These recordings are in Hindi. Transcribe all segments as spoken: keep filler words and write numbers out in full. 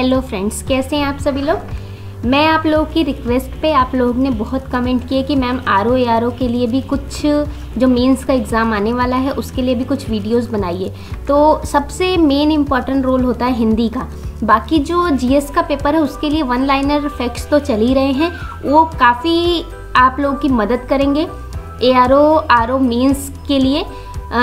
हेलो फ्रेंड्स, कैसे हैं आप सभी लोग। मैं आप लोगों की रिक्वेस्ट पे, आप लोगों ने बहुत कमेंट किए कि ma'am R O A R O के लिए भी कुछ, जो मेंस का एग्ज़ाम आने वाला है उसके लिए भी कुछ वीडियोस बनाइए। तो सबसे मेन इम्पॉर्टेंट रोल होता है हिंदी का। बाकी जो जीएस का पेपर है उसके लिए वन लाइनर फैक्ट्स तो चल ही रहे हैं, वो काफ़ी आप लोगों की मदद करेंगे A R O R O mains के लिए,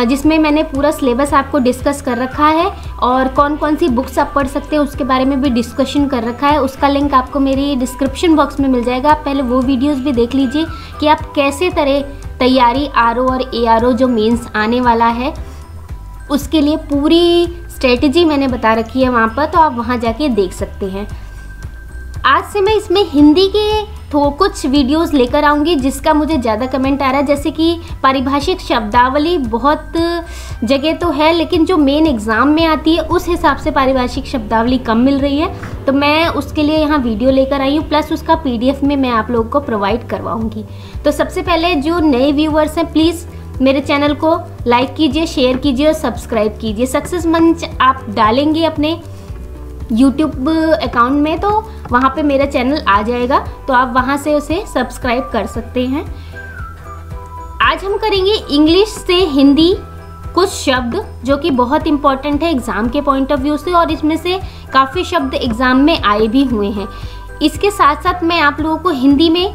जिसमें मैंने पूरा सिलेबस आपको डिस्कस कर रखा है और कौन कौन सी बुक्स आप पढ़ सकते हैं उसके बारे में भी डिस्कशन कर रखा है। उसका लिंक आपको मेरी डिस्क्रिप्शन बॉक्स में मिल जाएगा। आप पहले वो वीडियोस भी देख लीजिए कि आप कैसे तरह तैयारी आर ओ और ए आर ओ जो मेंस आने वाला है उसके लिए पूरी स्ट्रेटजी मैंने बता रखी है वहाँ पर, तो आप वहाँ जाके देख सकते हैं। आज से मैं इसमें हिंदी के तो कुछ वीडियोस लेकर आऊँगी जिसका मुझे ज़्यादा कमेंट आ रहा है, जैसे कि पारिभाषिक शब्दावली बहुत जगह तो है लेकिन जो मेन एग्ज़ाम में आती है उस हिसाब से पारिभाषिक शब्दावली कम मिल रही है, तो मैं उसके लिए यहाँ वीडियो लेकर आई हूँ। प्लस उसका पीडीएफ में मैं आप लोगों को प्रोवाइड करवाऊँगी। तो सबसे पहले जो नए व्यूअर्स हैं प्लीज़ मेरे चैनल को लाइक कीजिए, शेयर कीजिए और सब्सक्राइब कीजिए। सक्सेस मंच आप डालेंगे अपने यूट्यूब अकाउंट में तो वहाँ पे मेरा चैनल आ जाएगा, तो आप वहाँ से उसे सब्सक्राइब कर सकते हैं। आज हम करेंगे इंग्लिश से हिंदी कुछ शब्द जो कि बहुत इंपॉर्टेंट है एग्ज़ाम के पॉइंट ऑफ व्यू से, और इसमें से काफ़ी शब्द एग्ज़ाम में आए भी हुए हैं। इसके साथ साथ मैं आप लोगों को हिंदी में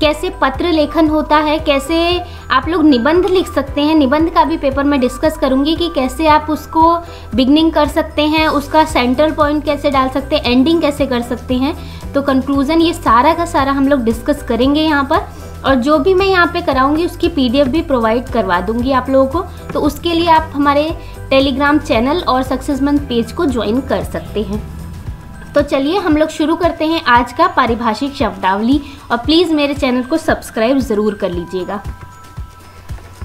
कैसे पत्र लेखन होता है, कैसे आप लोग निबंध लिख सकते हैं, निबंध का भी पेपर मैं डिस्कस करूंगी कि कैसे आप उसको बिगनिंग कर सकते हैं, उसका सेंट्रल पॉइंट कैसे डाल सकते हैं, एंडिंग कैसे कर सकते हैं, तो कंक्लूज़न, ये सारा का सारा हम लोग डिस्कस करेंगे यहाँ पर। और जो भी मैं यहाँ पे कराऊंगी उसकी पीडीएफ भी प्रोवाइड करवा दूंगी आप लोगों को, तो उसके लिए आप हमारे टेलीग्राम चैनल और सक्सेस मंथ पेज को ज्वाइन कर सकते हैं। तो चलिए हम लोग शुरू करते हैं आज का पारिभाषिक शब्दावली, और प्लीज़ मेरे चैनल को सब्सक्राइब ज़रूर कर लीजिएगा।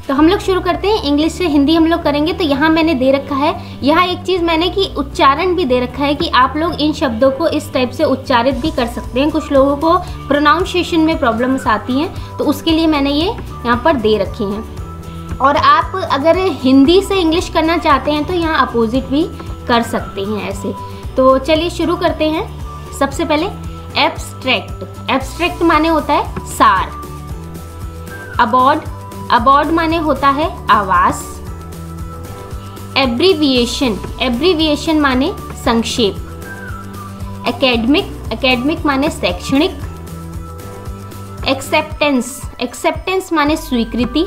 तो हम लोग शुरू करते हैं, इंग्लिश से हिंदी हम लोग करेंगे। तो यहाँ मैंने दे रखा है, यहाँ एक चीज़ मैंने कि उच्चारण भी दे रखा है कि आप लोग इन शब्दों को इस टाइप से उच्चारित भी कर सकते हैं। कुछ लोगों को प्रोनाउंसिएशन में प्रॉब्लम्स आती हैं तो उसके लिए मैंने ये यहाँ पर दे रखी हैं। और आप अगर हिंदी से इंग्लिश करना चाहते हैं तो यहाँ अपोजिट भी कर सकते हैं ऐसे। तो चलिए शुरू करते हैं। सबसे पहले एब्स्ट्रैक्ट। एब्स्ट्रैक्ट माने होता है सार। अबॉर्ड, अबॉर्ड माने होता है आवास। एब्रीविएशन, एब्रीविएशन माने संक्षेप। एकेडमिक, एकेडमिक माने शैक्षणिक। एक्सेप्टेंस, एक्सेप्टेंस माने स्वीकृति।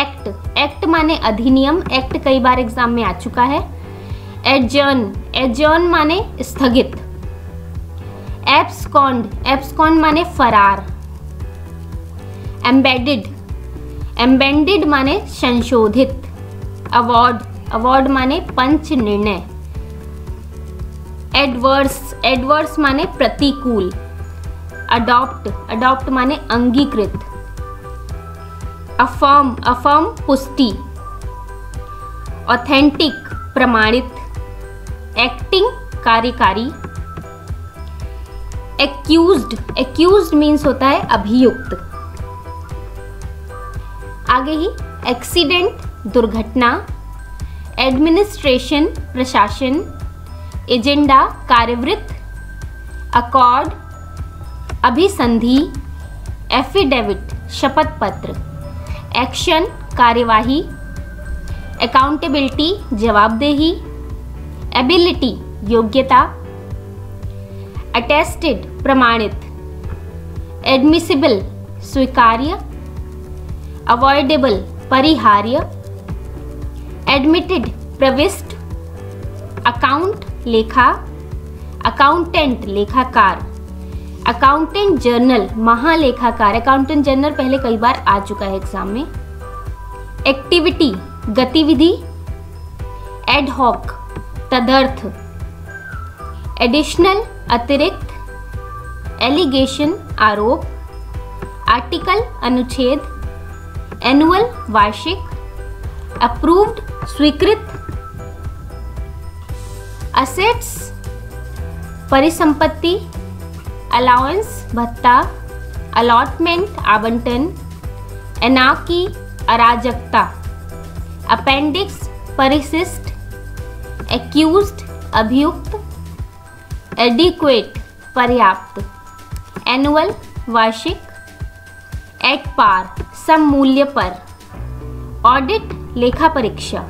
एक्ट, एक्ट माने अधिनियम, एक्ट कई बार एग्जाम में आ चुका है। एडजर्न, एडजर्न माने स्थगित। एब्सकॉन्ड, एब्सकॉन्ड माने फरार। एम्बेडेड, एम्बेडेड माने संशोधित। अवॉर्ड, अवॉर्ड माने पंच निर्णय। एडवर्स, एडवर्स माने प्रतिकूल। अडॉप्ट, अडॉप्ट माने अंगीकृत। अफर्म, अफर्म पुष्टि। ऑथेंटिक, प्रमाणित। एक्टिंग, कार्यकारी। एक्यूज्ड, एक्यूज्ड मीन्स होता है अभियुक्त। आगे ही एक्सीडेंट, दुर्घटना। एडमिनिस्ट्रेशन, प्रशासन। एजेंडा, कार्यवृत्त। अकॉर्ड, अभिसंधि। एफिडेविट, शपथ पत्र। एक्शन, कार्यवाही। अकाउंटेबिलिटी, जवाबदेही। एबिलिटी, योग्यता। अटेस्टेड, प्रमाणित। एडमिसिबल, स्वीकार्य। अवॉइडेबल, परिहार्य। एडमिटेड, प्रविष्ट। अकाउंट, लेखा। अकाउंटेंट, लेखाकार। अकाउंटेंट जनरल, महालेखाकार। अकाउंटेंट जनरल पहले कई बार आ चुका है एग्जाम में। एक्टिविटी, गतिविधि। एडहॉक, तदर्थ। एडिशनल, अतिरिक्त। एलिगेशन, आरोप। आर्टिकल, अनुच्छेद। एनुअल, वार्षिक। अप्रूव्ड, स्वीकृत। असेट्स, परिसंपत्ति। अलाउंस, भत्ता। अलॉटमेंट, आवंटन। एनार्की, अराजकता। अपेंडिक्स, परिशिष्ट। एक्यूज्ड, अभियुक्त। एडिक्वेट पर्याप्त, एनुअल वार्षिक, एट पार सम मूल्य पर, ऑडिट लेखा परीक्षा,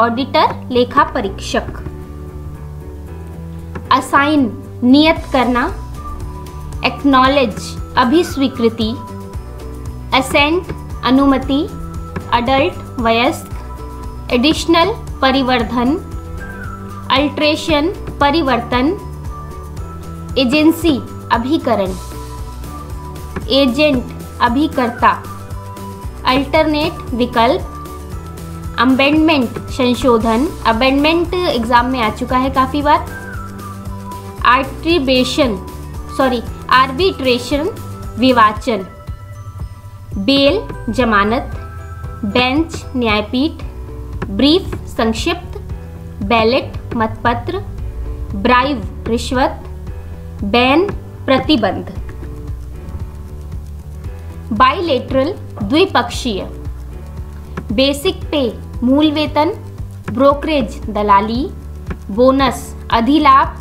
ऑडिटर लेखा परीक्षक, असाइन नियत करना, एक्नॉलेज अभिस्वीकृति, असेंट अनुमति, अडल्ट वयस्क, एडिशनल परिवर्धन, अल्ट्रेशन परिवर्तन, एजेंसी अभिकरण, एजेंट अभिकर्ता, अल्टरनेट विकल्प, अबेंडमेंट संशोधन, अबेंडमेंट एग्जाम में आ चुका है काफ़ी बार, आर्ट्रिब्रेशन सॉरी आर्बिट्रेशन विवाचन, बेल जमानत, बेंच न्यायपीठ, ब्रीफ संक्षिप्त, बैलेट मतपत्र, ब्राइव रिश्वत, बैन प्रतिबंध, बाइलेटरल द्विपक्षीय, बेसिक पे मूल वेतन, ब्रोकरेज दलाली, बोनस अधिलाभ,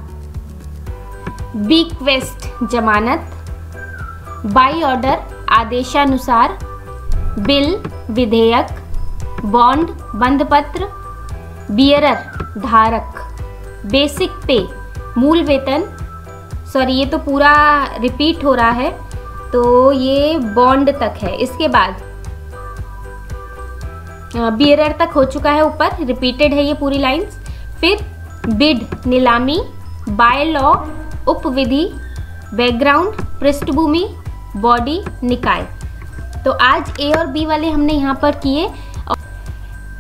बीक्वेस्ट जमानत, बाई ऑर्डर आदेशानुसार, बिल विधेयक, बॉन्ड बंधपत्र, बियरर धारक, बेसिक पे मूल वेतन, सॉरी ये तो पूरा रिपीट हो रहा है तो ये बॉन्ड तक है, इसके बाद बियरर तक हो चुका है, ऊपर रिपीटेड है ये पूरी लाइंस, फिर बिड नीलामी, बाय लॉ उपविधि, बैकग्राउंड पृष्ठभूमि, बॉडी निकाय। तो आज ए और बी वाले हमने यहाँ पर किए।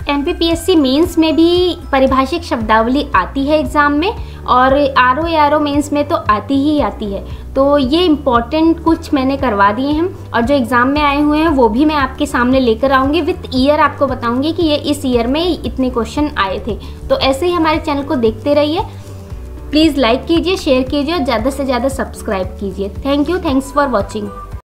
एमपीपीएससी मेंस में भी पारिभाषिक शब्दावली आती है एग्ज़ाम में, और आरओ एआरओ मेंस में तो आती ही आती है। तो ये इम्पॉर्टेंट कुछ मैंने करवा दिए हैं, और जो एग्ज़ाम में आए हुए हैं वो भी मैं आपके सामने लेकर आऊँगी, विथ ईयर आपको बताऊँगी कि ये इस ईयर में इतने क्वेश्चन आए थे। तो ऐसे ही हमारे चैनल को देखते रहिए, प्लीज़ लाइक कीजिए, शेयर कीजिए और ज़्यादा से ज़्यादा सब्सक्राइब कीजिए। Thank you, thanks for watching.